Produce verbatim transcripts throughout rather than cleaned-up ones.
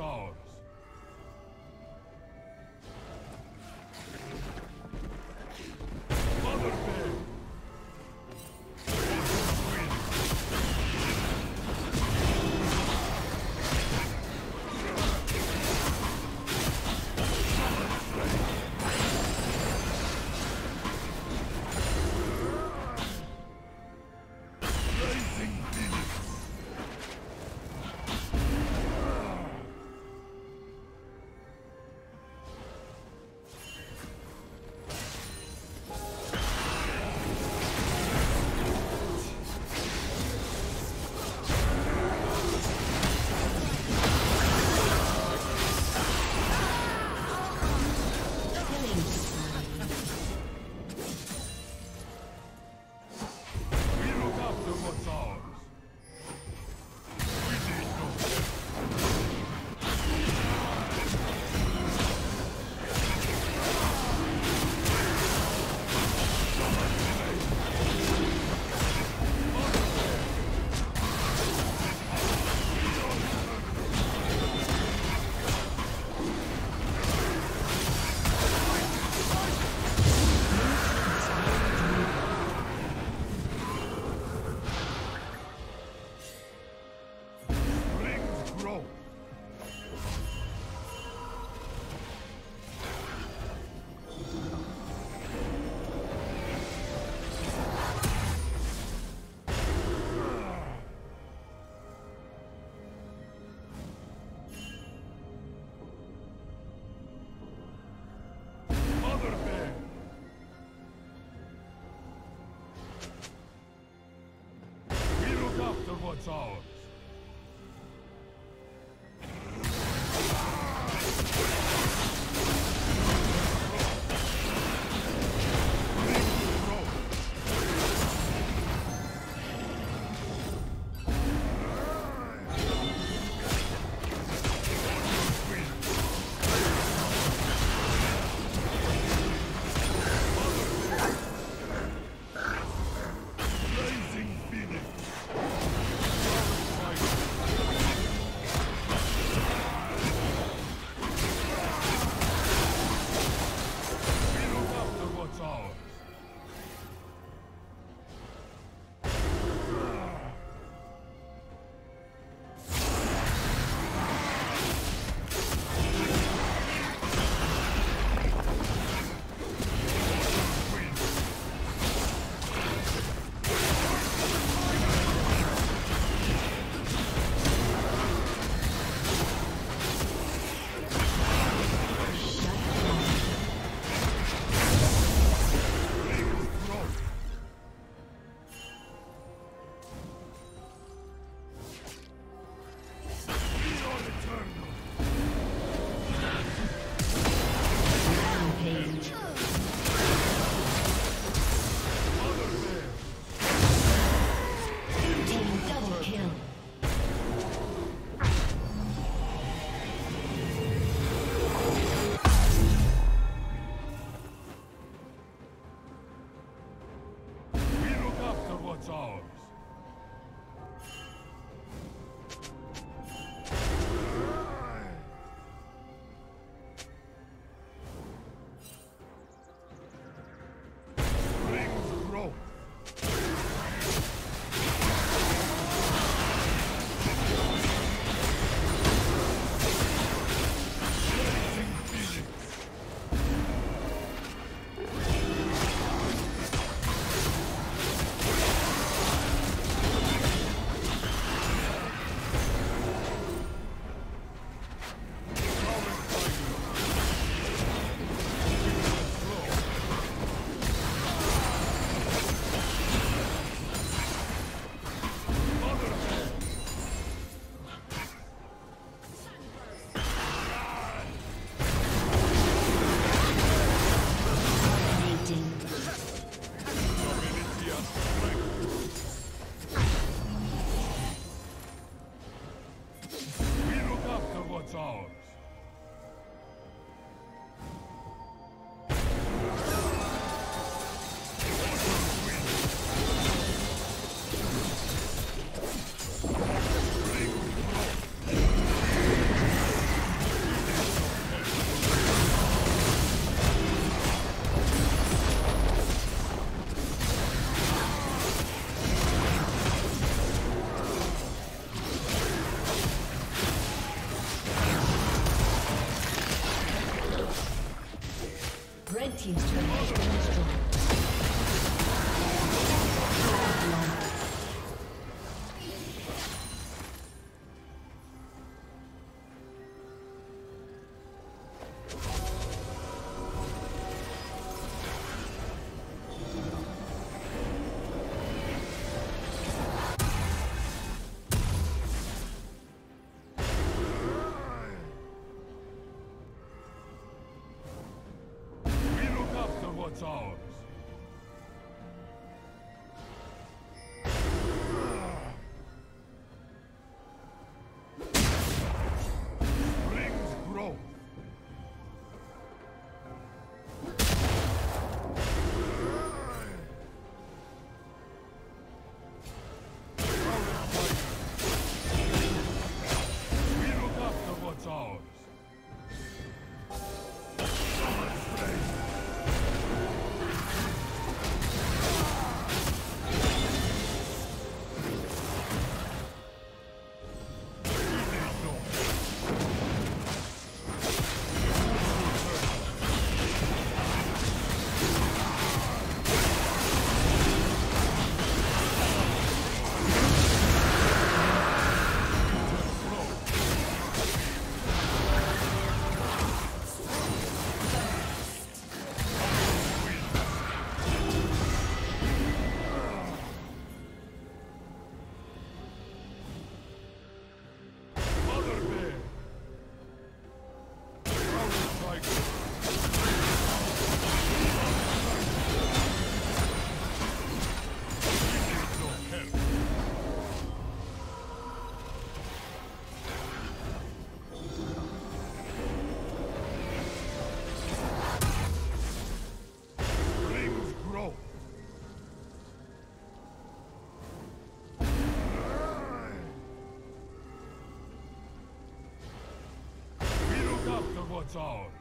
It's ours. What's ours? What's ours? You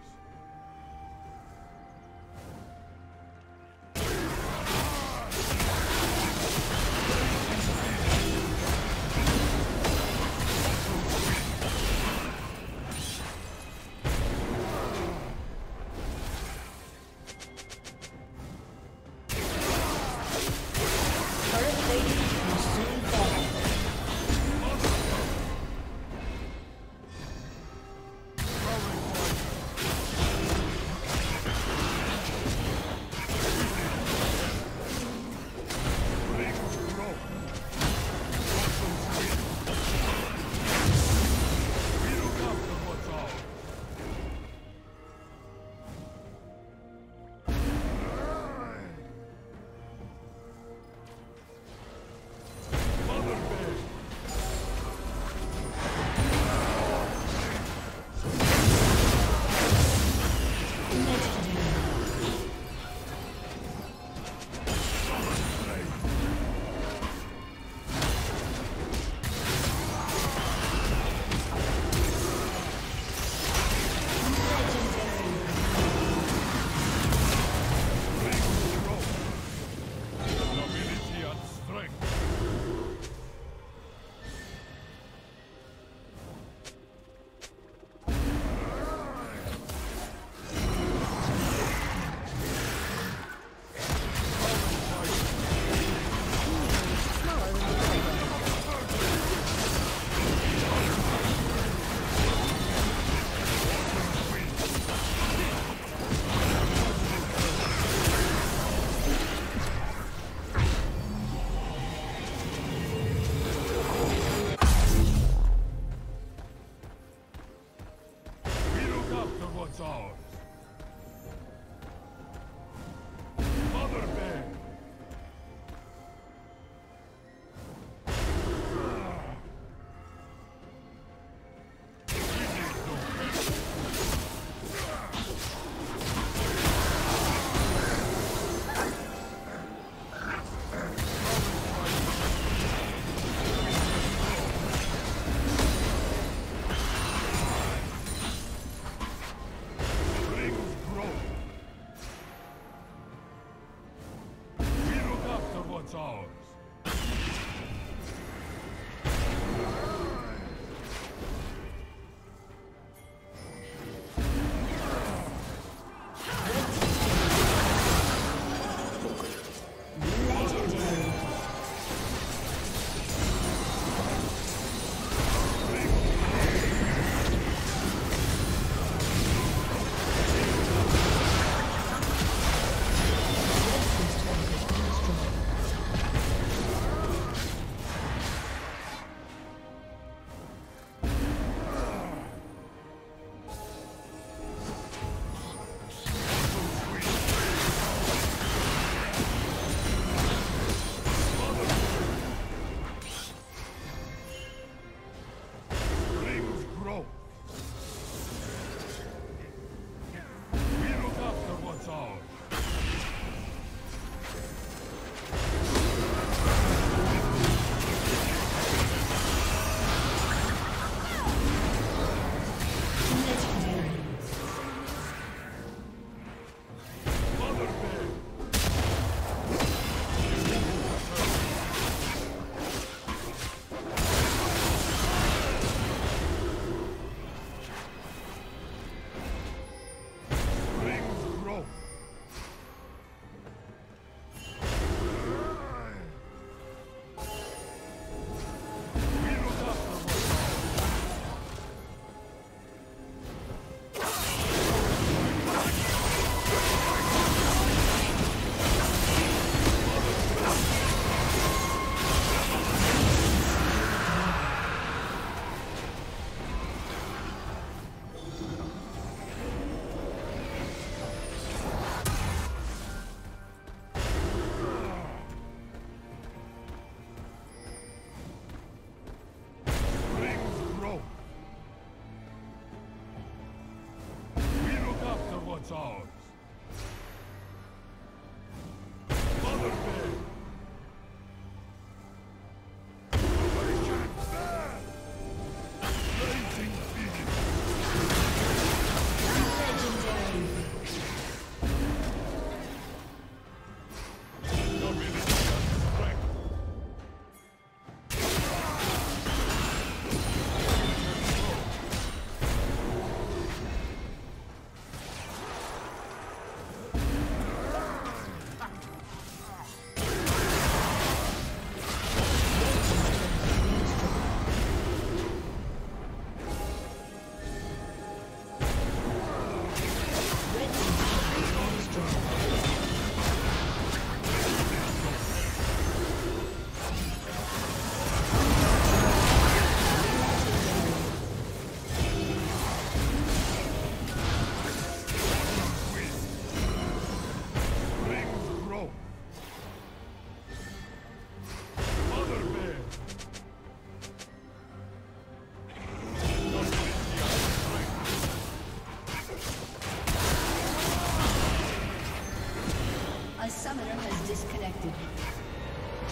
summoner has disconnected.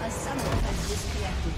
A summoner has disconnected.